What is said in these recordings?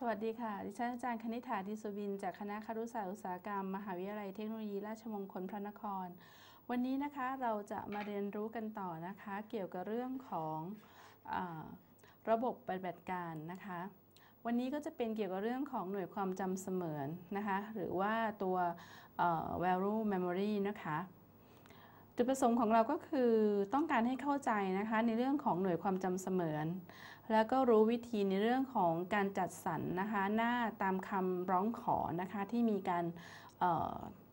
สวัสดีค่ะดิฉันอาจารย์คณิษฐา ดิศวินจากคณะครุศาสตร์อุตสาหกรรมมหาวิทยาลัยเทคโนโลยีราชมงคลพระนครวันนี้นะคะเราจะมาเรียนรู้กันต่อนะคะเกี่ยวกับเรื่องของระบบปฏิบัติการนะคะวันนี้ก็จะเป็นเกี่ยวกับเรื่องของหน่วยความจำเสมือนนะคะหรือว่าตัว value memory นะคะจุดประสงค์ของเราก็คือต้องการให้เข้าใจนะคะในเรื่องของหน่วยความจำเสมือนแล้วก็รู้วิธีในเรื่องของการจัดสรรนะคะหน้าตามคำร้องขอนะคะที่มีการ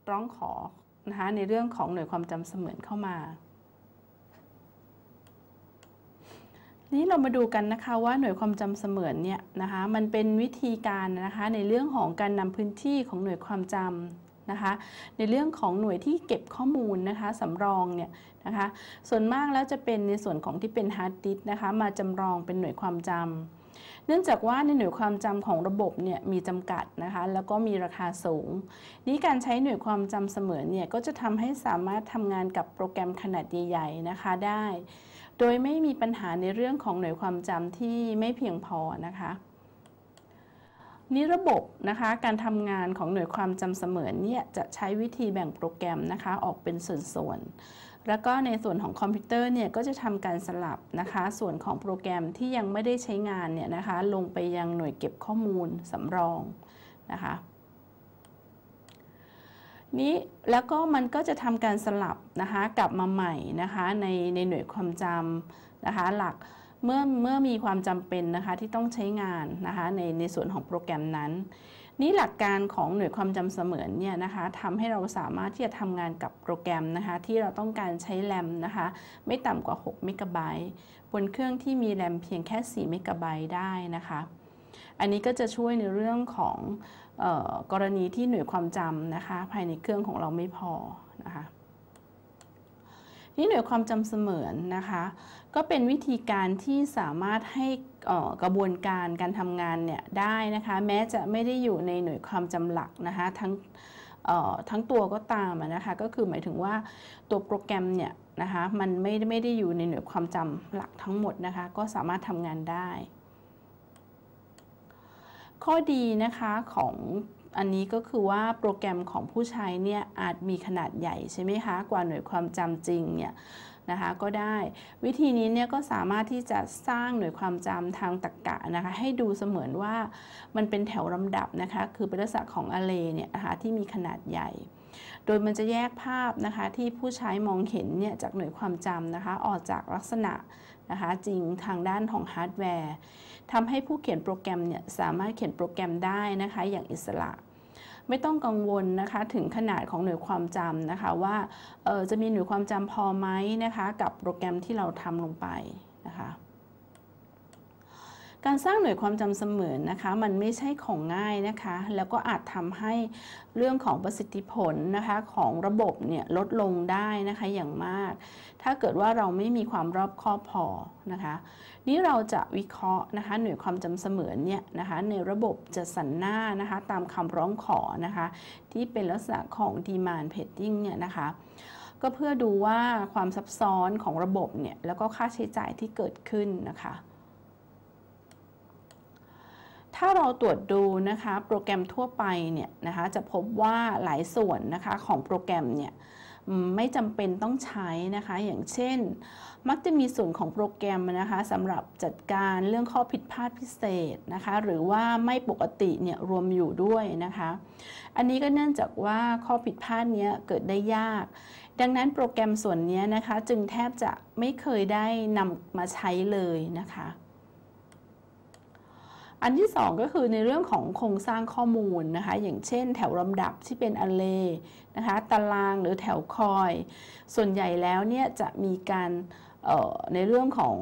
ร้องขอนะคะในเรื่องของหน่วยความจำเสมือนเข้ามานี้เรามาดูกันนะคะว่าหน่วยความจำเสมือนเนี่ยนะคะมันเป็นวิธีการนะคะในเรื่องของการนำพื้นที่ของหน่วยความจำนะคะในเรื่องของหน่วยที่เก็บข้อมูลนะคะสำรองเนี่ยนะคะส่วนมากแล้วจะเป็นในส่วนของที่เป็นฮาร์ดดิสก์นะคะมาจำลองเป็นหน่วยความจำเนื่องจากว่าในหน่วยความจำของระบบเนี่ยมีจำกัดนะคะแล้วก็มีราคาสูงนี้การใช้หน่วยความจำเสมือนเนี่ยก็จะทำให้สามารถทำงานกับโปรแกรมขนาดใหญ่ๆนะคะได้โดยไม่มีปัญหาในเรื่องของหน่วยความจำที่ไม่เพียงพอนะคะนี้ระบบนะคะการทำงานของหน่วยความจำเสมือนเนี่ยจะใช้วิธีแบ่งโปรแกรมนะคะออกเป็นส่วนๆแล้วก็ในส่วนของคอมพิวเตอร์เนี่ยก็จะทำการสลับนะคะส่วนของโปรแกรมที่ยังไม่ได้ใช้งานเนี่ยนะคะลงไปยังหน่วยเก็บข้อมูลสำรองนะคะนี้แล้วก็มันก็จะทำการสลับนะคะกลับมาใหม่นะคะในหน่วยความจำนะคะหลักเมื่อมีความจำเป็นนะคะที่ต้องใช้งานนะคะในส่วนของโปรแกรมนั้นนี่หลักการของหน่วยความจำเสมือนเนี่ยนะคะทำให้เราสามารถที่จะทำงานกับโปรแกรมนะคะที่เราต้องการใช้แรมนะคะไม่ต่ำกว่า6 เมกะไบต์บนเครื่องที่มีแรมเพียงแค่4 เมกะไบต์ได้นะคะอันนี้ก็จะช่วยในเรื่องของกรณีที่หน่วยความจำนะคะภายในเครื่องของเราไม่พอนะคะนี่หน่วยความจำเสมือนนะคะก็เป็นวิธีการที่สามารถให้กระบวนการการทำงานเนี่ยได้นะคะแม้จะไม่ได้อยู่ในหน่วยความจำหลักนะคะทั้งตัวก็ตามนะคะก็คือหมายถึงว่าตัวโปรแกรมเนี่ยนะคะมันไม่ได้อยู่ในหน่วยความจำหลักทั้งหมดนะคะก็สามารถทำงานได้ข้อดีนะคะของอันนี้ก็คือว่าโปรแกรมของผู้ใช้เนี่ยอาจมีขนาดใหญ่ใช่ไหมคะกว่าหน่วยความจำจริงเนี่ยนะคะก็ได้วิธีนี้เนี่ยก็สามารถที่จะสร้างหน่วยความจำทางตรรกะนะคะให้ดูเสมือนว่ามันเป็นแถวลำดับนะคะคือเป็นลักษณะของอาร์เรย์เนี่ยนะคะที่มีขนาดใหญ่โดยมันจะแยกภาพนะคะที่ผู้ใช้มองเห็นเนี่ยจากหน่วยความจำนะคะออกจากลักษณะนะคะจริงทางด้านของฮาร์ดแวร์ทำให้ผู้เขียนโปรแกรมเนี่ยสามารถเขียนโปรแกรมได้นะคะอย่างอิสระไม่ต้องกังวลนะคะถึงขนาดของหน่วยความจำนะคะว่าจะมีหน่วยความจำพอไหมนะคะกับโปรแกรมที่เราทำลงไปนะคะการสร้างหน่วยความจำเสมือนนะคะมันไม่ใช่ของง่ายนะคะแล้วก็อาจทำให้เรื่องของประสิทธิผลนะคะของระบบเนี่ยลดลงได้นะคะอย่างมากถ้าเกิดว่าเราไม่มีความรอบคอบพอนะคะนี้เราจะวิเคราะห์นะคะหน่วยความจำเสมือนเนี่ยนะคะในระบบจัดสรรหน้านะคะตามคำร้องขอนะคะที่เป็นลักษณะของ demand padding เนี่ยนะคะก็เพื่อดูว่าความซับซ้อนของระบบเนี่ยแล้วก็ค่าใช้จ่ายที่เกิดขึ้นนะคะถ้าเราตรวจดูนะคะโปรแกรมทั่วไปเนี่ยนะคะจะพบว่าหลายส่วนนะคะของโปรแกรมเนี่ยไม่จำเป็นต้องใช้นะคะอย่างเช่นมักจะมีส่วนของโปรแกรมนะคะสำหรับจัดการเรื่องข้อผิดพลาดพิเศษนะคะหรือว่าไม่ปกติเนี่ยรวมอยู่ด้วยนะคะอันนี้ก็เนื่องจากว่าข้อผิดพลาดเนี้ยเกิดได้ยากดังนั้นโปรแกรมส่วนนี้นะคะจึงแทบจะไม่เคยได้นำมาใช้เลยนะคะอันที่สองก็คือในเรื่องของโครงสร้างข้อมูลนะคะอย่างเช่นแถวลำดับที่เป็นอาร์เรย์นะคะตารางหรือแถวคอยส่วนใหญ่แล้วเนี่ยจะมีการในเรื่องของ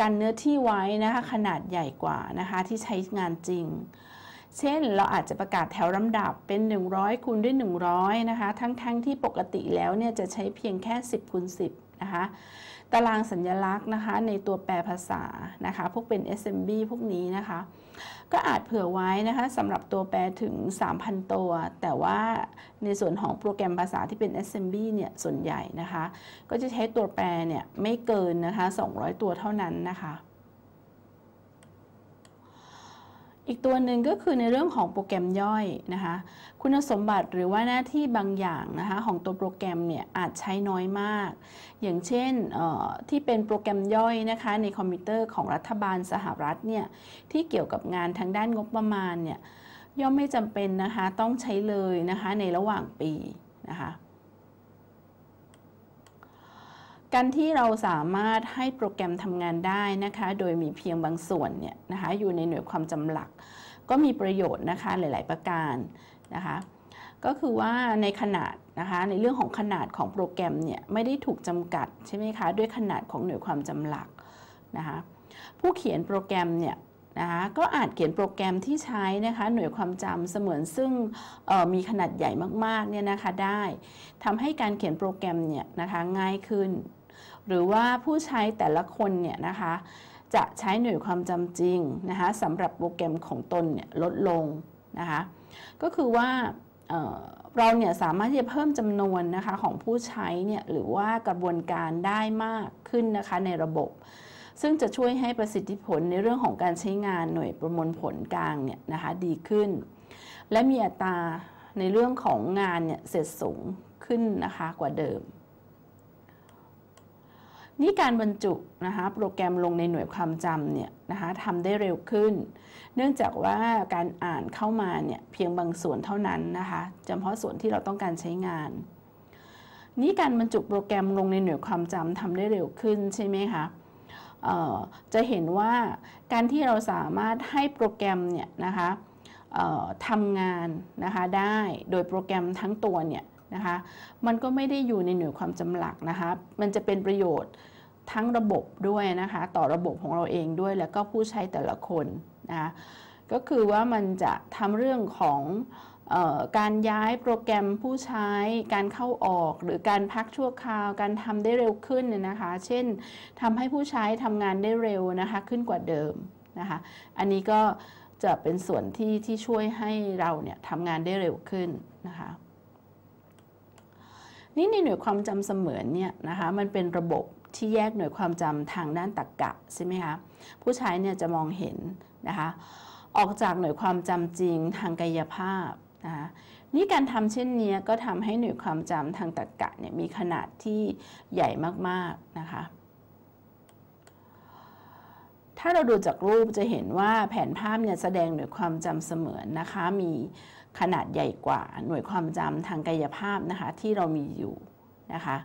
การเนื้อที่ไว้นะคะขนาดใหญ่กว่านะคะที่ใช้งานจริงเช่นเราอาจจะประกาศแถวลำดับเป็น100คูณด้วย100นะคะทั้งที่ปกติแล้วเนี่ยจะใช้เพียงแค่10คูณ10นะคะตารางสัญลักษณ์นะคะในตัวแปรภาษานะคะพวกเป็น SMB พวกนี้นะคะก็อาจเผื่อไว้นะคะสำหรับตัวแปรถึง 3,000 ตัวแต่ว่าในส่วนของโปรแกรมภาษาที่เป็น SMB เนี่ยส่วนใหญ่นะคะก็จะใช้ตัวแปรเนี่ยไม่เกินนะคะ200 ตัวเท่านั้นนะคะ อีกตัวหนึ่งก็คือในเรื่องของโปรแกรมย่อยนะคะคุณสมบัติหรือว่าหน้าที่บางอย่างนะคะของตัวโปรแกรมเนี่ยอาจใช้น้อยมากอย่างเช่นที่เป็นโปรแกรมย่อยนะคะในคอมพิวเตอร์ของรัฐบาลสหรัฐเนี่ยที่เกี่ยวกับงานทางด้านงบประมาณเนี่ยย่อมไม่จำเป็นนะคะต้องใช้เลยนะคะในระหว่างปีนะคะการที่เราสามารถให้โปรแกรมทำงานได้นะคะโดยมีเพียงบางส่วนเนี่ยนะคะอยู่ในหน่วยความจำหลักก็มีประโยชน์นะคะหลายๆประการนะคะก็คือว่าในขนาดนะคะในเรื่องของขนาดของโปรแกรมเนี่ยไม่ได้ถูกจำกัดใช่ไหมคะด้วยขนาดของหน่วยความจำหลักนะคะผู้เขียนโปรแกรมเนี่ยนะคะก็อาจเขียนโปรแกรมที่ใช้นะคะหน่วยความจำเสมือนซึ่งมีขนาดใหญ่มากๆเนี่ยนะคะได้ทำให้การเขียนโปรแกรมเนี่ยนะคะง่ายขึ้นหรือว่าผู้ใช้แต่ละคนเนี่ยนะคะจะใช้หน่วยความจำจริงนะคะสำหรับโปรแกรมของตนเนี่ยลดลงนะคะก็คือว่าเราเนี่ยสามารถที่จะเพิ่มจำนวนนะคะของผู้ใช้เนี่ยหรือว่ากระบวนการได้มากขึ้นนะคะในระบบซึ่งจะช่วยให้ประสิทธิผลในเรื่องของการใช้งานหน่วยประมวลผลกลางเนี่ยนะคะดีขึ้นและมีอัตราในเรื่องของงานเนี่ยเสร็จสูงขึ้นนะคะกว่าเดิมนี่การบรรจุนะคะโปรแกรมลงในหน่วยความจำเนี่ยนะคะทำได้เร็วขึ้นเนื่องจากว่าการอ่านเข้ามาเนี่ยเพียงบางส่วนเท่านั้นนะคะเฉพาะส่วนที่เราต้องการใช้งานนี่การบรรจุโปรแกรมลงในหน่วยความจำทำได้เร็วขึ้นใช่ไหมคะจะเห็นว่าการที่เราสามารถให้โปรแกรมเนี่ยนะคะทำงานนะคะได้โดยโปรแกรมทั้งตัวเนี่ยนะคะมันก็ไม่ได้อยู่ในหน่วยความจำหลักนะคะมันจะเป็นประโยชน์ทั้งระบบด้วยนะคะต่อระบบของเราเองด้วยแล้วก็ผู้ใช้แต่ละคนนะคะก็คือว่ามันจะทำเรื่องของการย้ายโปรแกรมผู้ใช้การเข้าออกหรือการพักชั่วคราวการทำได้เร็วขึ้นนะคะเช่นทำให้ผู้ใช้ทำงานได้เร็วนะคะขึ้นกว่าเดิมนะคะอันนี้ก็จะเป็นส่วนที่ช่วยให้เราเนี่ยทำงานได้เร็วขึ้นนะคะนี่ในหน่วยความจำเสมือนเนี่ยนะคะมันเป็นระบบที่แยกหน่วยความจำทางด้านตรรกะใช่ไหมคะผู้ใช้เนี่ยจะมองเห็นนะคะออกจากหน่วยความจำจริงทางกายภาพนะคะนี่การทำเช่นนี้ก็ทำให้หน่วยความจำทางตรรกะเนี่ยมีขนาดที่ใหญ่มากๆนะคะถ้าเราดูจากรูปจะเห็นว่าแผนภาพเนี่ยแสดงหน่วยความจำเสมือนนะคะมีขนาดใหญ่กว่าหน่วยความจำทางกายภาพนะคะที่เรามีอยู่นะคะ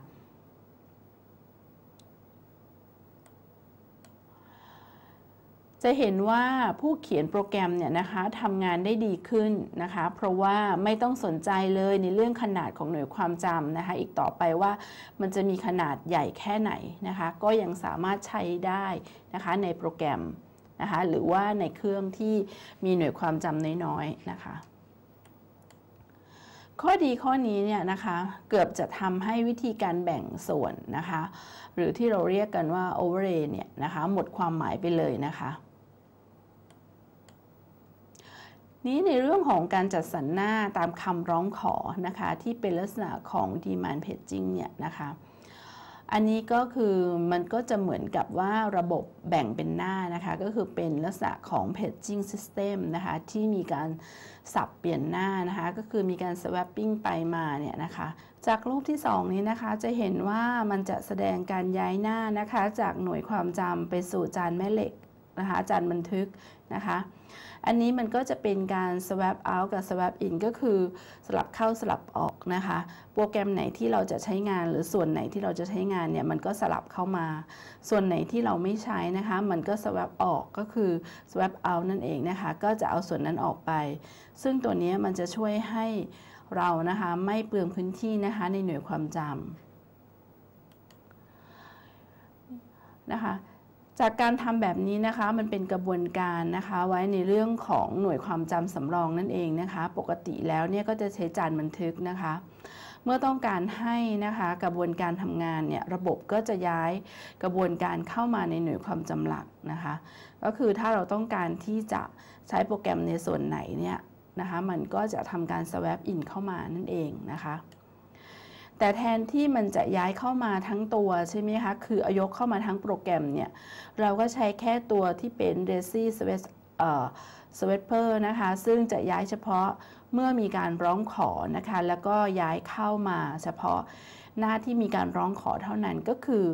จะเห็นว่าผู้เขียนโปรแกรมเนี่ยนะคะทำงานได้ดีขึ้นนะคะเพราะว่าไม่ต้องสนใจเลยในเรื่องขนาดของหน่วยความจำนะคะอีกต่อไปว่ามันจะมีขนาดใหญ่แค่ไหนนะคะก็ยังสามารถใช้ได้นะคะในโปรแกรมนะคะหรือว่าในเครื่องที่มีหน่วยความจำน้อยๆนะคะข้อดีข้อนี้เนี่ยนะคะเกือบจะทำให้วิธีการแบ่งส่วนนะคะหรือที่เราเรียกกันว่า overlay เนี่ยนะคะหมดความหมายไปเลยนะคะนี้ในเรื่องของการจัดสรรหน้าตามคำร้องขอนะคะที่เป็นลักษณะของ demand paging เนี่ยนะคะอันนี้ก็คือมันก็จะเหมือนกับว่าระบบแบ่งเป็นหน้านะคะก็คือเป็นลักษณะของ paging system นะคะที่มีการสับเปลี่ยนหน้านะคะก็คือมีการ swapping ไปมาเนี่ยนะคะจากรูปที่2นี้นะคะจะเห็นว่ามันจะแสดงการย้ายหน้านะคะจากหน่วยความจำไปสู่จานแม่เหล็กนะคะจานบันทึกนะคะอันนี้มันก็จะเป็นการ swap out กับ swap in ก็คือสลับเข้าสลับออกนะคะโปรแกรมไหนที่เราจะใช้งานหรือส่วนไหนที่เราจะใช้งานเนี่ยมันก็สลับเข้ามาส่วนไหนที่เราไม่ใช้นะคะมันก็ swap ออกก็คือ swap out นั่นเองนะคะก็จะเอาส่วนนั้นออกไปซึ่งตัวนี้มันจะช่วยให้เรานะคะไม่เปลืองพื้นที่นะคะในหน่วยความจำนะคะจากการทำแบบนี้นะคะมันเป็นกระบวนการนะคะไว้ในเรื่องของหน่วยความจำสำรองนั่นเองนะคะปกติแล้วเนี่ยก็จะใช้จานบันทึกนะคะเมื่อต้องการให้นะคะกระบวนการทำงานเนี่ยระบบก็จะย้ายกระบวนการเข้ามาในหน่วยความจำหลักนะคะก็คือถ้าเราต้องการที่จะใช้โปรแกรมในส่วนไหนเนี่ยนะคะมันก็จะทำการ swap in เข้ามานั่นเองนะคะแต่แทนที่มันจะย้ายเข้ามาทั้งตัวใช่ไหมคะคือยกเข้ามาทั้งโปรแกรมเนี่ยเราก็ใช้แค่ตัวที่เป็น lazy Sweeper นะคะซึ่งจะย้ายเฉพาะเมื่อมีการร้องขอนะคะแล้วก็ย้ายเข้ามาเฉพาะหน้าที่มีการร้องขอเท่านั้นก็คือ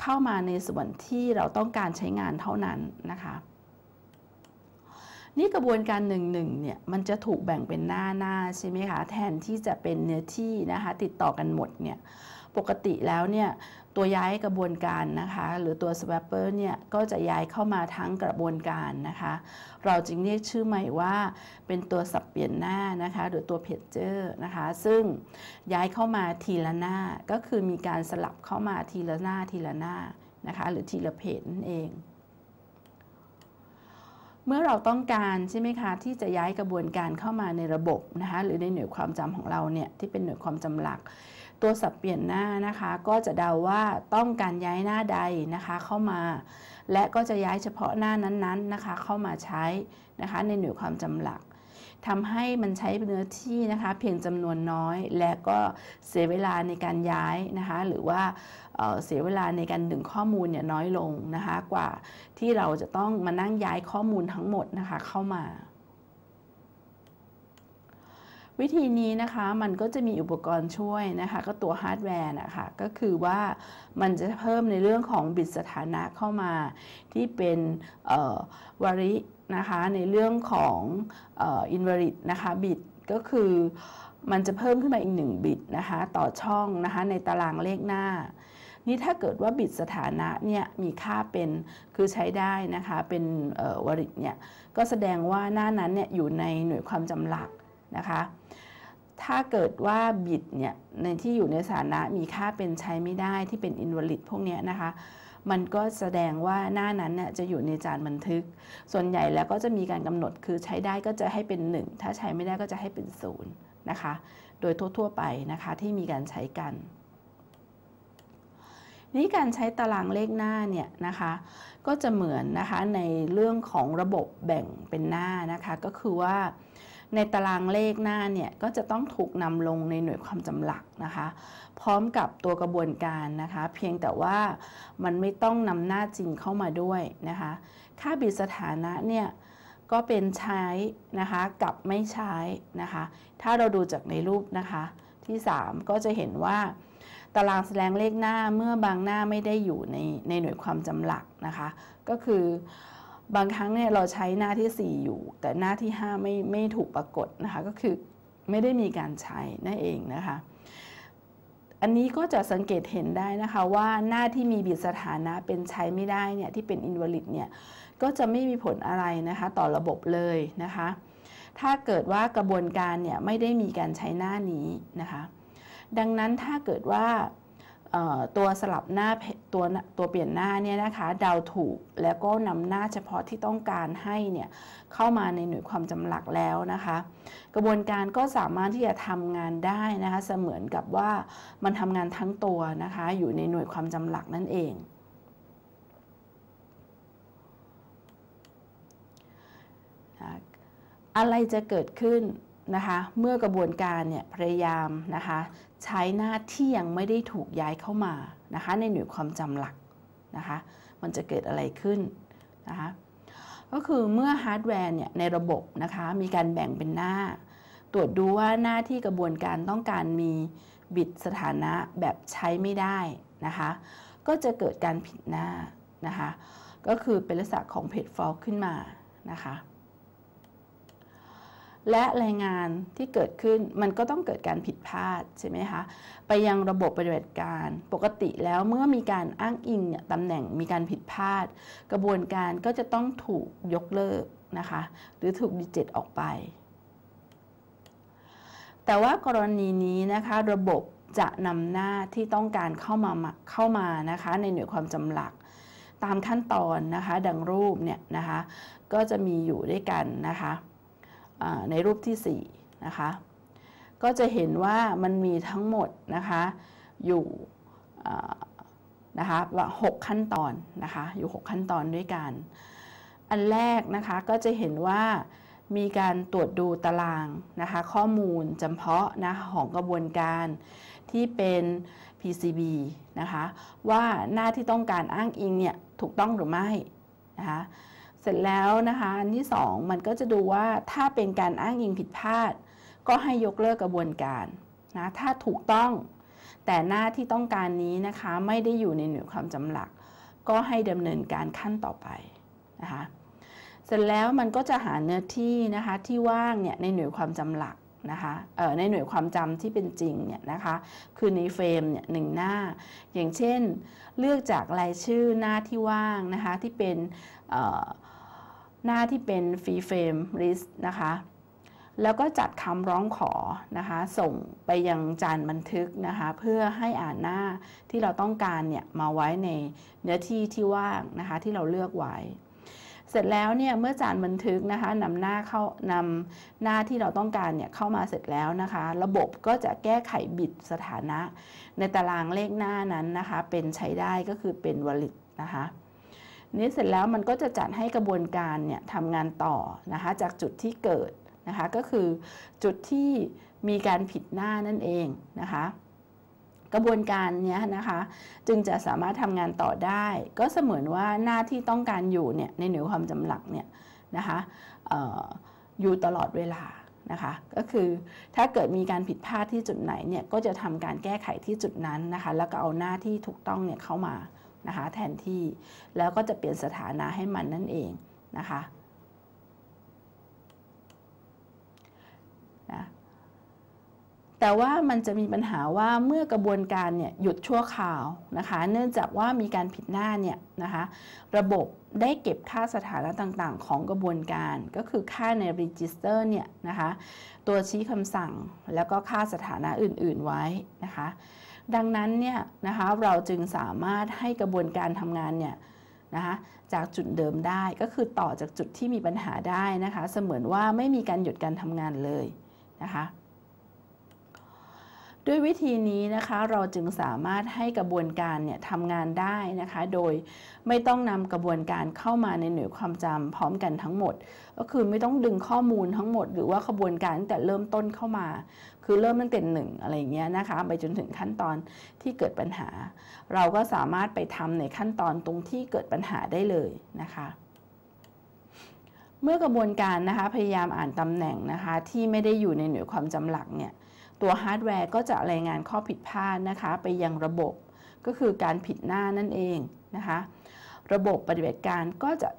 เข้ามาในส่วนที่เราต้องการใช้งานเท่านั้นนะคะนี่กระบวนการ1-1เนี่ยมันจะถูกแบ่งเป็นหน้าใช่ไหมคะแทนที่จะเป็นเนื้อที่นะคะติดต่อกันหมดเนี่ยปกติแล้วเนี่ยตัวย้ายกระบวนการนะคะหรือตัว Swapper เนี่ยก็จะย้ายเข้ามาทั้งกระบวนการนะคะเราจึงเรียกชื่อใหม่ว่าเป็นตัวสับเปลี่ยนหน้านะคะหรือตัว Pager นะคะซึ่งย้ายเข้ามาทีละหน้าก็คือมีการสลับเข้ามาทีละหน้านะคะหรือทีละเพจนั่นเองเมื่อเราต้องการใช่ไหมคะที่จะย้ายกระบวนการเข้ามาในระบบนะคะหรือในหน่วยความจำของเราเนี่ยที่เป็นหน่วยความจำหลักตัวสับเปลี่ยนหน้านะคะก็จะเดาว่าต้องการย้ายหน้าใดนะคะเข้ามาและก็จะย้ายเฉพาะหน้านั้นๆนะคะเข้ามาใช้นะคะในหน่วยความจำหลักทำให้มันใช้เนื้อที่นะคะเพียงจำนวนน้อยและก็เสียเวลาในการย้ายนะคะหรือว่าเสียเวลาในการดึงข้อมูลเนี่ยน้อยลงนะคะกว่าที่เราจะต้องมานั่งย้ายข้อมูลทั้งหมดนะคะเข้ามาวิธีนี้นะคะมันก็จะมีอุปกรณ์ช่วยนะคะก็ตัวฮาร์ดแวร์นะคะก็คือว่ามันจะเพิ่มในเรื่องของบิตสถานะเข้ามาที่เป็นวารินะคะในเรื่องของอินวาริตนะคะบิตก็คือมันจะเพิ่มขึ้นมาอีก1บิตนะคะต่อช่องนะคะในตารางเลขหน้านี่ถ้าเกิดว่าบิตสถานะเนี่ยมีค่าเป็นคือใช้ได้นะคะเป็นวาริตเนี่ยก็แสดงว่าหน้านั้นเนี่ยอยู่ในหน่วยความจำหลักนะคะถ้าเกิดว่าบิตเนี่ยในที่อยู่ในสถานะมีค่าเป็นใช้ไม่ได้ที่เป็น invalid พวกนี้นะคะมันก็แสดงว่าหน้านั้นเนี่ยจะอยู่ในจานบันทึกส่วนใหญ่แล้วก็จะมีการกำหนดคือใช้ได้ก็จะให้เป็น1ถ้าใช้ไม่ได้ก็จะให้เป็น0นะคะโดยทั่วๆไปนะคะที่มีการใช้กันนี่การใช้ตารางเลขหน้าเนี่ยนะคะก็จะเหมือนนะคะในเรื่องของระบบแบ่งเป็นหน้านะคะก็คือว่าในตารางเลขหน้าเนี่ยก็จะต้องถูกนำลงในหน่วยความจำหลักนะคะพร้อมกับตัวกระบวนการนะคะเพียงแต่ว่ามันไม่ต้องนำหน้าจริงเข้ามาด้วยนะคะค่าบิตสถานะเนี่ยก็เป็นใช้นะคะกับไม่ใช้นะคะถ้าเราดูจากในรูปนะคะที่3ก็จะเห็นว่าตารางแสดงเลขหน้าเมื่อบางหน้าไม่ได้อยู่ในหน่วยความจำหลักนะคะก็คือบางครั้งเนี่ยเราใช้หน้าที่4อยู่แต่หน้าที่5ไม่ถูกปรากฏนะคะก็คือไม่ได้มีการใช้นั่นเองนะคะอันนี้ก็จะสังเกตเห็นได้นะคะว่าหน้าที่มีบิตสถานะเป็นใช้ไม่ได้เนี่ยที่เป็น invalid เนี่ยก็จะไม่มีผลอะไรนะคะต่อระบบเลยนะคะถ้าเกิดว่ากระบวนการเนี่ยไม่ได้มีการใช้หน้านี้นะคะดังนั้นถ้าเกิดว่าตัวสลับหน้าตัวเปลี่ยนหน้าเนี่ยนะคะเดาถูกแล้วก็นำหน้าเฉพาะที่ต้องการให้เนี่ยเข้ามาในหน่วยความจำหลักแล้วนะคะกระบวนการก็สามารถที่จะทำงานได้นะคะเสมือนกับว่ามันทำงานทั้งตัวนะคะอยู่ในหน่วยความจำหลักนั่นเองอะไรจะเกิดขึ้นนะคะเมื่อกระบวนการเนี่ยพยายามนะคะใช้หน้าที่ยังไม่ได้ถูกย้ายเข้ามานะคะในหน่วยความจำหลักนะคะมันจะเกิดอะไรขึ้นนะคะก็คือเมื่อฮาร์ดแวร์เนี่ยในระบบนะคะมีการแบ่งเป็นหน้าตรวจดูว่าหน้าที่กระบวนการต้องการมีบิตสถานะแบบใช้ไม่ได้นะคะก็จะเกิดการผิดหน้านะคะก็คือเป็นลักษณะของเพจฟอลต์ขึ้นมานะคะและรายงานที่เกิดขึ้นมันก็ต้องเกิดการผิดพลาดใช่ไหมคะไปยังระบบปฏิบัติการปกติแล้วเมื่อมีการอ้างอิงเนี่ยตำแหน่งมีการผิดพลาดกระบวนการก็จะต้องถูกยกเลิกนะคะหรือถูกดีเจตออกไปแต่ว่ากรณีนี้นะคะระบบจะนำหน้าที่ต้องการเข้ามานะคะในหน่วยความจำหลักตามขั้นตอนนะคะดังรูปเนี่ยนะคะก็จะมีอยู่ด้วยกันนะคะในรูปที่4นะคะก็จะเห็นว่ามันมีทั้งหมดนะคะอยู่นะคะ6ขั้นตอนนะคะอยู่6ขั้นตอนด้วยกันอันแรกนะคะก็จะเห็นว่ามีการตรวจดูตารางนะคะข้อมูลจำเพาะนะของกระบวนการที่เป็น PCB นะคะว่าหน้าที่ต้องการอ้างอิงเนี่ยถูกต้องหรือไม่นะคะ เสร็จแล้วนะคะอันที่2มันก็จะดูว่าถ้าเป็นการอ้างอิงผิดพลาดก็ให้ยกเลิกกระบวนการนะถ้าถูกต้องแต่หน้าที่ต้องการนี้นะคะไม่ได้อยู่ในหน่วยความจำหลักก็ให้ดำเนินการขั้นต่อไปนะคะเสร็จแล้วมันก็จะหาเนื้อที่นะคะที่ว่างเนี่ยในหน่วยความจำหลักนะคะในหน่วยความจำที่เป็นจริงเนี่ยนะคะคือในเฟรมเนี่ย1หน้าอย่างเช่นเลือกจากรายชื่อหน้าที่ว่างนะคะที่เป็นหน้าที่เป็นฟรีเฟรมลิสต์นะคะแล้วก็จัดคำร้องขอนะคะส่งไปยังจานบันทึกนะคะเพื่อให้อ่านหน้าที่เราต้องการเนี่ยมาไว้ในเนื้อที่ที่ว่างนะคะที่เราเลือกไว้เสร็จแล้วเนี่ยเมื่อจานบันทึกนะคะนำหน้าที่เราต้องการเนี่ยเข้ามาเสร็จแล้วนะคะระบบก็จะแก้ไขบิดสถานะในตารางเลขหน้านั้นนะคะเป็นใช้ได้ก็คือเป็น valid นะคะนี้เสร็จแล้วมันก็จะจัดให้กระบวนการเนี่ยทำงานต่อนะคะจากจุดที่เกิดนะคะก็คือจุดที่มีการผิดหน้านั่นเองนะคะกระบวนการนี้นะคะจึงจะสามารถทำงานต่อได้ก็เสมือนว่าหน้าที่ต้องการอยู่เนี่ยในหน่วยความจำหลักเนี่ยนะคะอยู่ตลอดเวลานะคะก็คือถ้าเกิดมีการผิดพลาดที่จุดไหนเนี่ยก็จะทำการแก้ไขที่จุดนั้นนะคะแล้วก็เอาหน้าที่ถูกต้องเนี่ยเข้ามานะคะแทนที่แล้วก็จะเปลี่ยนสถานะให้มันนั่นเองนะคะแต่ว่ามันจะมีปัญหาว่าเมื่อกระบวนการเนี่ยหยุดชั่วคราวนะคะเนื่องจากว่ามีการผิดหน้าเนี่ยนะคะระบบได้เก็บค่าสถานะต่างๆของกระบวนการก็คือค่าใน Register เนี่ยนะคะตัวชี้คำสั่งแล้วก็ค่าสถานะอื่นๆไว้นะคะดังนั้นเนี่ยนะคะเราจึงสามารถให้กระบวนการทำงานเนี่ยนะคะจากจุดเดิมได้ก็คือต่อจากจุดที่มีปัญหาได้นะคะเสมือนว่าไม่มีการหยุดการทำงานเลยนะคะด้วยวิธีนี้นะคะเราจึงสามารถให้กระบวนการเนี่ยทำงานได้นะคะโดยไม่ต้องนำกระบวนการเข้ามาในหน่วยความจำพร้อมกันทั้งหมดก็คือไม่ต้องดึงข้อมูลทั้งหมดหรือว่ากระบวนการตั้งแต่เริ่มต้นเข้ามาคือเริ่มตั้งแต่1อะไรเงี้ยนะคะไปจนถึงขั้นตอนที่เกิดปัญหาเราก็สามารถไปทำในขั้นตอนตรงที่เกิดปัญหาได้เลยนะคะเมื่อกระบวนการนะคะพยายามอ่านตำแหน่งนะคะที่ไม่ได้อยู่ในหน่วยความจำหลักเนี่ยตัวฮาร์ดแวร์ก็จะรายงานข้อผิดพลาดนะคะไปยังระบบก็คือการผิดหน้านั่นเองนะคะระบบปฏิบัติการก็จะ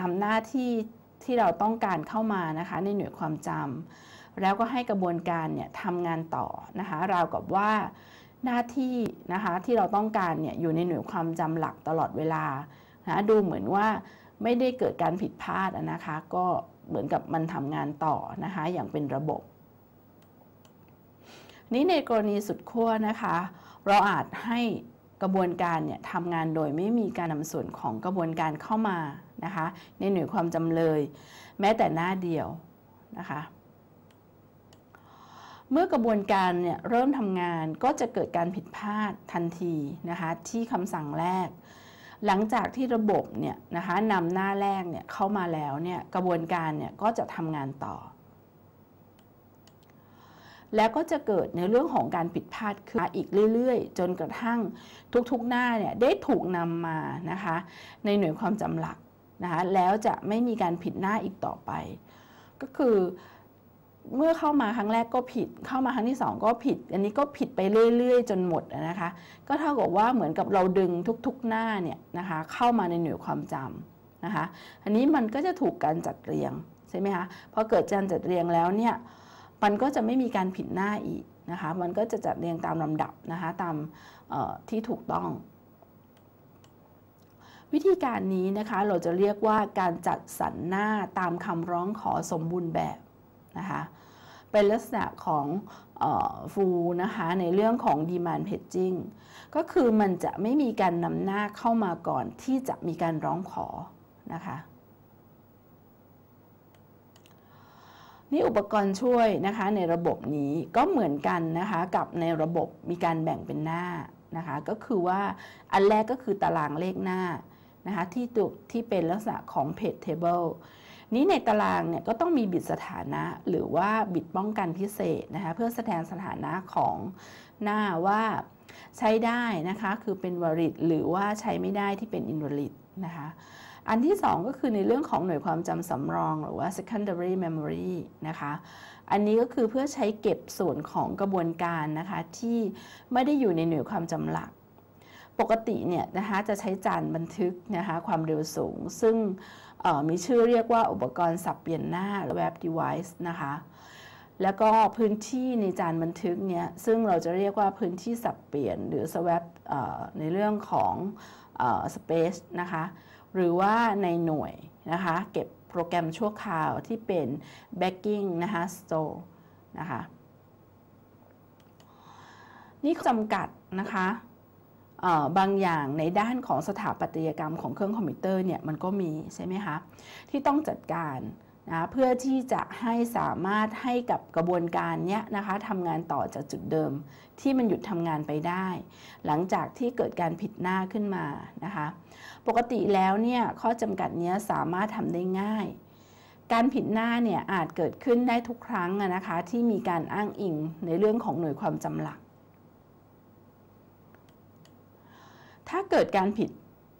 นำหน้าที่เราต้องการเข้ามานะคะในหน่วยความจำแล้วก็ให้กระบวนการเนี่ยทำงานต่อนะคะราวกับว่าหน้าที่นะคะที่เราต้องการเนี่ยอยู่ในหน่วยความจำหลักตลอดเวลานะดูเหมือนว่าไม่ได้เกิดการผิดพลาดนะคะก็เหมือนกับมันทำงานต่อนะคะอย่างเป็นระบบนี้ในกรณีสุดขั้วนะคะเราอาจให้กระบวนการเนี่ยทำงานโดยไม่มีการนำส่วนของกระบวนการเข้ามานะคะในหน่วยความจำเลยแม้แต่หน้าเดียวนะคะเมื่อกระบวนการเนี่ยเริ่มทำงานก็จะเกิดการผิดพลาดทันทีนะคะที่คำสั่งแรกหลังจากที่ระบบเนี่ยนะคะนำหน้าแรกเนี่ยเข้ามาแล้วเนี่ยกระบวนการเนี่ยก็จะทำงานต่อแล้วก็จะเกิดในเรื่องของการผิดพลาดขึ้นอีกเรื่อยๆจนกระทั่งทุกๆหน้าเนี่ยได้ถูกนำมานะคะในหน่วยความจำหลักนะคะแล้วจะไม่มีการผิดหน้าอีกต่อไปก็คือเมื่อเข้ามาครั้งแรกก็ผิดเข้ามาครั้งที่2ก็ผิดอันนี้ก็ผิดไปเรื่อยๆจนหมดนะคะก็เท่ากับว่าเหมือนกับเราดึงทุกๆหน้าเนี่ยนะคะเข้ามาในหน่วยความจำนะคะอันนี้มันก็จะถูกการจัดเรียงใช่ไหมคะพอเกิดการจัดเรียงแล้วเนี่ยมันก็จะไม่มีการผิดหน้าอีกนะคะมันก็จะจัดเรียงตามลำดับนะคะตามที่ถูกต้องวิธีการนี้นะคะเราจะเรียกว่าการจัดสรรหน้าตามคำร้องขอสมบูรณ์แบบนะคะเป็นลักษณะของฟูนะคะในเรื่องของ demand paging ก็คือมันจะไม่มีการนำหน้าเข้ามาก่อนที่จะมีการร้องขอนะคะนี่อุปกรณ์ช่วยนะคะในระบบนี้ก็เหมือนกันนะคะกับในระบบมีการแบ่งเป็นหน้านะคะก็คือว่าอันแรกก็คือตารางเลขหน้านะคะที่เป็นลักษณะของ Page Table นี้ในตารางเนี่ยก็ต้องมีบิดสถานะหรือว่าบิดป้องกันพิเศษนะคะเพื่อแสดงสถานะของหน้าว่าใช้ได้นะคะคือเป็น valid หรือว่าใช้ไม่ได้ที่เป็น invalid นะคะ อันที่2ก็คือในเรื่องของหน่วยความจำสำรองหรือว่า secondary memory นะคะอันนี้ก็คือเพื่อใช้เก็บส่วนของกระบวนการนะคะที่ไม่ได้อยู่ในหน่วยความจำหลักปกติเนี่ยนะคะจะใช้จานบันทึกนะคะความเร็วสูงซึ่งมีชื่อเรียกว่าอุปกรณ์สับเปลี่ยนหน้าหรือ web device นะคะแล้วก็พื้นที่ในจานบันทึกเนี่ยซึ่งเราจะเรียกว่าพื้นที่สับเปลี่ยนหรือ swap ในเรื่องของspace นะคะหรือว่าในหน่วยนะคะเก็บโปรแกรมชั่วคราวที่เป็น backing นะคะ store นะคะนี่จำกัดนะคะบางอย่างในด้านของสถาปัตยกรรมของเครื่องคอมพิวเตอร์เนี่ยมันก็มีใช่ไหมคะที่ต้องจัดการนะเพื่อที่จะให้สามารถให้กับกระบวนการเนี้ยนะคะทำงานต่อจากจุดเดิมที่มันหยุดทำงานไปได้หลังจากที่เกิดการผิดหน้าขึ้นมานะคะปกติแล้วเนี่ยข้อจำกัดเนี้ยสามารถทำได้ง่ายการผิดหน้าเนี่ยอาจเกิดขึ้นได้ทุกครั้งนะคะที่มีการอ้างอิงในเรื่องของหน่วยความจำหลักถ้าเกิดการผิด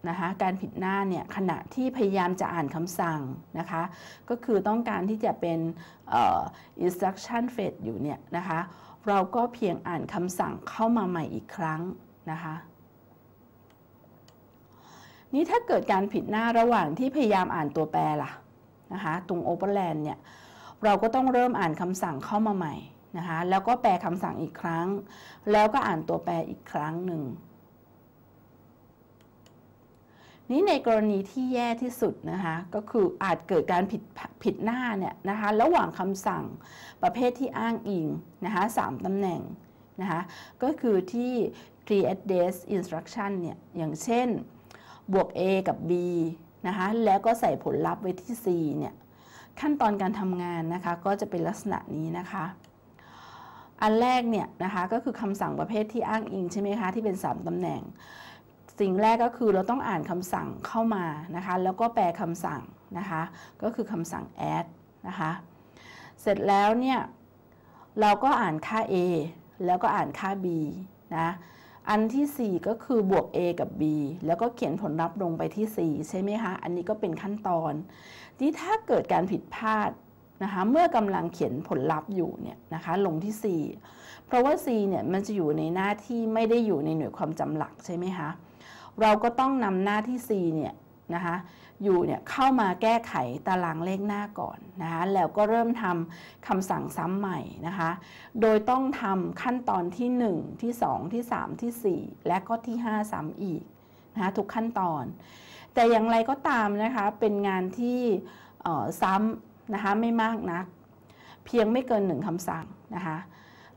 นะคะการผิดหน้าเนี่ยขณะที่พยายามจะอ่านคำสั่งนะคะก็คือต้องการที่จะเป็นinstruction fade อยู่เนี่ยนะคะเราก็เพียงอ่านคำสั่งเข้ามาใหม่อีกครั้งนะคะนี่ถ้าเกิดการผิดหน้าระหว่างที่พยายามอ่านตัวแปรล่ะนะคะตรง overland เนี่ยเราก็ต้องเริ่มอ่านคำสั่งเข้ามาใหม่นะคะแล้วก็แปลคำสั่งอีกครั้งแล้วก็อ่านตัวแปรอีกครั้งหนึ่งนี่ในกรณีที่แย่ที่สุดนะคะก็คืออาจเกิดการผิดหน้าเนี่ยนะคะระหว่างคำสั่งประเภทที่อ้างอิงนะคะ3ตำแหน่งนะคะก็คือที่ create dash instruction เนี่ยอย่างเช่นบวก a กับ b นะคะแล้วก็ใส่ผลลัพธ์ไว้ที่ c เนี่ยขั้นตอนการทำงานนะคะก็จะเป็นลักษณะนี้นะคะอันแรกเนี่ยนะคะก็คือคำสั่งประเภทที่อ้างอิงใช่ไหมคะที่เป็น3ตำแหน่งสิ่งแรกก็คือเราต้องอ่านคำสั่งเข้ามานะคะแล้วก็แปลคำสั่งนะคะก็คือคำสั่ง add นะคะเสร็จแล้วเนี่ยเราก็อ่านค่า a แล้วก็อ่านค่า b นะอันที่4ก็คือบวก a กับ b แล้วก็เขียนผลลัพธ์ลงไปที่4ใช่ไหมคะอันนี้ก็เป็นขั้นตอนที่ถ้าเกิดการผิดพลาดนะคะเมื่อกำลังเขียนผลลัพธ์อยู่เนี่ยนะคะลงที่4เพราะว่า c เนี่ยมันจะอยู่ในหน้าที่ไม่ได้อยู่ในหน่วยความจำหลักใช่ไหมคะเราก็ต้องนำหน้าที่ C เนี่ยนะคะอยู่เนี่ยเข้ามาแก้ไขตารางเลขหน้าก่อนนะคะแล้วก็เริ่มทำคำสั่งซ้ำใหม่นะคะโดยต้องทำขั้นตอนที่1ที่2ที่3ที่4และก็ที่5ซ้ำอีกนะคะทุกขั้นตอนแต่อย่างไรก็ตามนะคะเป็นงานที่ซ้ำนะคะไม่มากนักเพียงไม่เกิน1คำสั่งนะคะ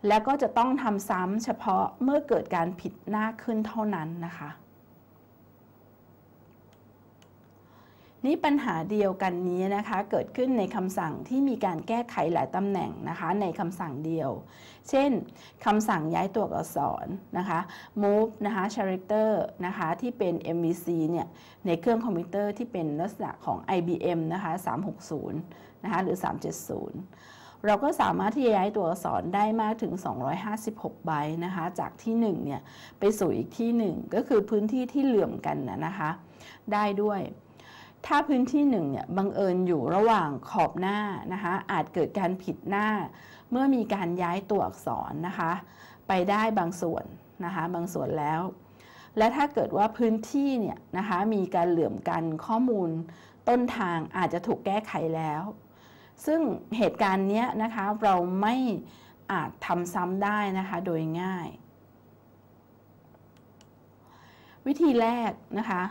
และก็จะต้องทำซ้ำเฉพาะเมื่อเกิดการผิดหน้าขึ้นเท่านั้นนะคะนี่ปัญหาเดียวกันนี้นะคะเกิดขึ้นในคำสั่งที่มีการแก้ไขหลายตำแหน่งนะคะในคำสั่งเดียวเช่นคำสั่งย้ายตัวอักษรนะคะ move นะคะ character นะคะที่เป็น MVC เนี่ยในเครื่องคอมพิวเตอร์ที่เป็นลักษณะของ IBM นะคะ360นะคะหรือ370เราก็สามารถที่จะย้ายตัวอักษรได้มากถึง256ไบต์นะคะจากที่1เนี่ยไปสู่อีกที่1ก็คือพื้นที่ที่เหลื่อมกันนะคะได้ด้วยถ้าพื้นที่1เนี่ยบังเอิญอยู่ระหว่างขอบหน้านะคะอาจเกิดการผิดหน้าเมื่อมีการย้ายตัวอักษรนะคะไปได้บางส่วนนะคะบางส่วนแล้วและถ้าเกิดว่าพื้นที่เนี่ยนะคะมีการเหลื่อมกันข้อมูลต้นทางอาจจะถูกแก้ไขแล้วซึ่งเหตุการณ์เนี้ยนะคะเราไม่อาจทำซ้ำได้นะคะโดยง่ายวิธีแรกนะคะ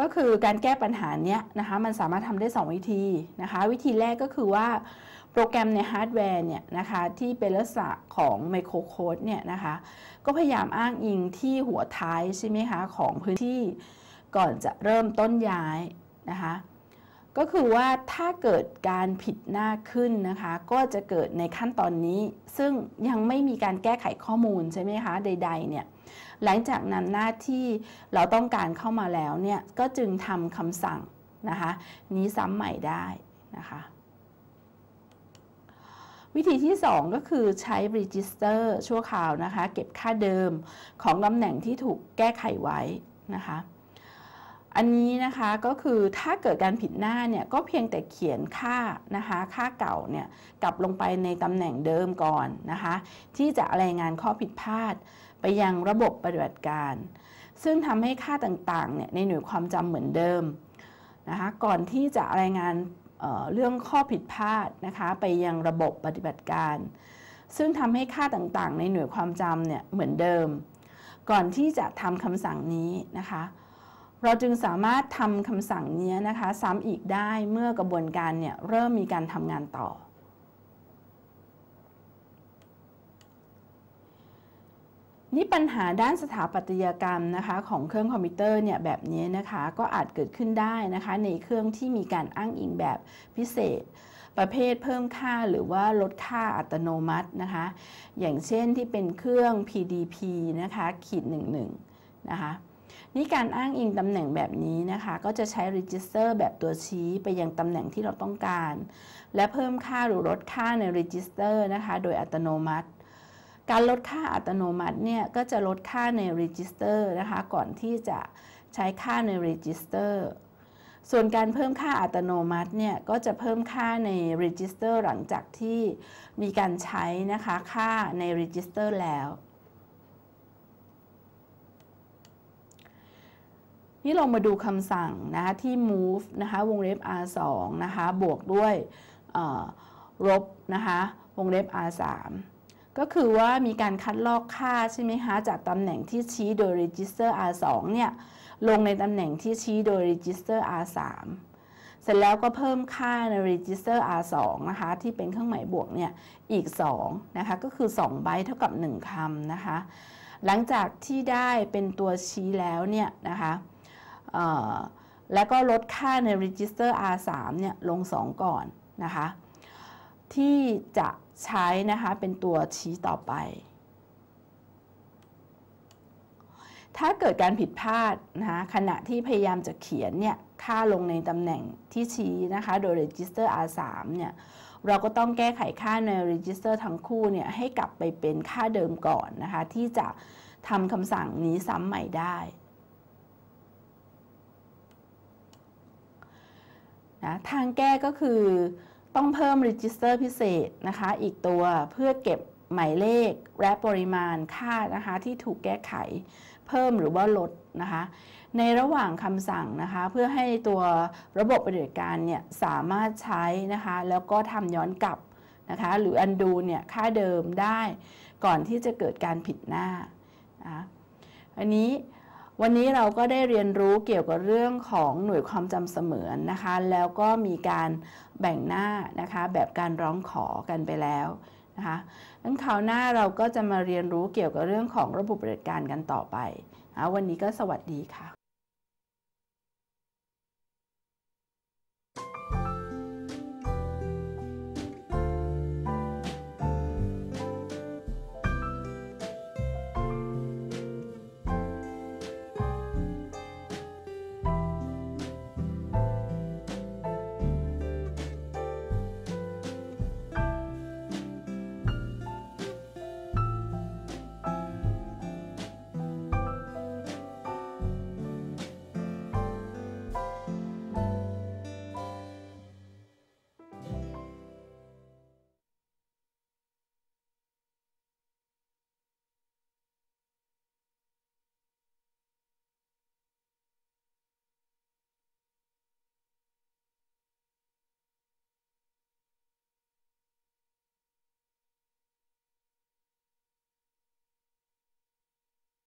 ก็คือการแก้ปัญหาเนี้ยนะคะมันสามารถทำได้2วิธีนะคะวิธีแรกก็คือว่าโปรแกรมในฮาร์ดแวร์เนี่ยนะคะที่เป็นลักษณะของไมโครโค้ดเนี่ยนะคะก็พยายามอ้างอิงที่หัวท้ายใช่ไหมคะของพื้นที่ก่อนจะเริ่มต้นย้ายนะคะก็คือว่าถ้าเกิดการผิดหน้าขึ้นนะคะก็จะเกิดในขั้นตอนนี้ซึ่งยังไม่มีการแก้ไขข้อมูลใช่ไหมคะใดๆเนี่ยหลังจากนั้นหน้าที่เราต้องการเข้ามาแล้วเนี่ยก็จึงทำคำสั่งนะคะนี้ซ้ำใหม่ได้นะคะวิธีที่2ก็คือใช้ register ชั่วคราวนะคะเก็บค่าเดิมของตำแหน่งที่ถูกแก้ไขไว้นะคะ อันนี้นะคะก็คือถ้าเกิดการผิดหน้าเนี่ยก็เพียงแต่เขียนค่านะคะค่าเก่าเนี่ยกลับลงไปในตำแหน่งเดิมก่อนนะคะที่จะรายงานข้อผิดพลาดไปยังระบบปฏิบัติการซึ่งทำให้ค่าต่างๆเนี่ยในหน่วยความจำเหมือนเดิมนะคะก่อนที่จะรายงานเรื่องข้อผิดพลาดนะคะไปยังระบบปฏิบัติการซึ่งทำให้ค่าต่างๆในหน่วยความจำเนี่ยเหมือนเดิมก่อนที่จะทำคำสั่งนี้นะคะเราจึงสามารถทำคำสั่งนี้นะคะซ้ำอีกได้เมื่อกระบวนการเนี่ยเริ่มมีการทำงานต่อนี่ปัญหาด้านสถาปัตยกรรมนะคะของเครื่องคอมพิวเตอร์เนี่ยแบบนี้นะคะก็อาจเกิดขึ้นได้นะคะในเครื่องที่มีการอ้างอิงแบบพิเศษประเภทเพิ่มค่าหรือว่าลดค่าอัตโนมัตินะคะอย่างเช่นที่เป็นเครื่อง PDP นะคะ-11 นะคะนี่การอ้างอิงตำแหน่งแบบนี้นะคะก็จะใช้ Register แบบตัวชี้ไปยังตำแหน่งที่เราต้องการและเพิ่มค่าหรือลดค่าใน Register นะคะโดยอัตโนมัติการลดค่าอัตโนมัติเนี่ยก็จะลดค่าใน Register นะคะก่อนที่จะใช้ค่าใน Register ส่วนการเพิ่มค่าอัตโนมัติเนี่ยก็จะเพิ่มค่าใน Register หลังจากที่มีการใช้นะคะค่าใน Register แล้วนี่เรามาดูคำสั่งนะคะที่ move นะคะวงเล็บ r2 นะคะบวกด้วยลบนะคะวงเล็บ r3 ก็คือว่ามีการคัดลอกค่าใช่ไหมคะจากตำแหน่งที่ชี้โดย register r2 เนี่ยลงในตำแหน่งที่ชี้โดย register r3 เสร็จแล้วก็เพิ่มค่าใน register r2 นะคะที่เป็นเครื่องหมายบวกเนี่ยอีก2นะคะก็คือ2ไบต์เท่ากับ1คำนะคะหลังจากที่ได้เป็นตัวชี้แล้วเนี่ยนะคะแล้วก็ลดค่าใน register r3 เนี่ยลง2ก่อนนะคะที่จะใช้นะคะเป็นตัวชี้ต่อไปถ้าเกิดการผิดพลาดนะคะขณะที่พยายามจะเขียนเนี่ยค่าลงในตำแหน่งที่ชี้นะคะโดย register r3 เนี่ยเราก็ต้องแก้ไขค่าใน register ทั้งคู่เนี่ยให้กลับไปเป็นค่าเดิมก่อนนะคะที่จะทำคำสั่งนี้ซ้ำใหม่ได้นะทางแก้ก็คือต้องเพิ่ม register พิเศษนะคะอีกตัวเพื่อเก็บหมายเลขและปริมาณค่านะคะที่ถูกแก้ไขเพิ่มหรือว่าลดนะคะในระหว่างคำสั่งนะคะเพื่อให้ตัวระบบปฏิบัติการเนี่ยสามารถใช้นะคะแล้วก็ทำย้อนกลับนะคะหรือ undo เนี่ยค่าเดิมได้ก่อนที่จะเกิดการผิดหน้านะอันนี้วันนี้เราก็ได้เรียนรู้เกี่ยวกับเรื่องของหน่วยความจำเสมือนนะคะแล้วก็มีการแบ่งหน้านะคะแบบการร้องขอกันไปแล้วนะคะงั้นคราวหน้าเราก็จะมาเรียนรู้เกี่ยวกับเรื่องของระบบปฏิบัติการกันต่อไปวันนี้ก็สวัสดีค่ะ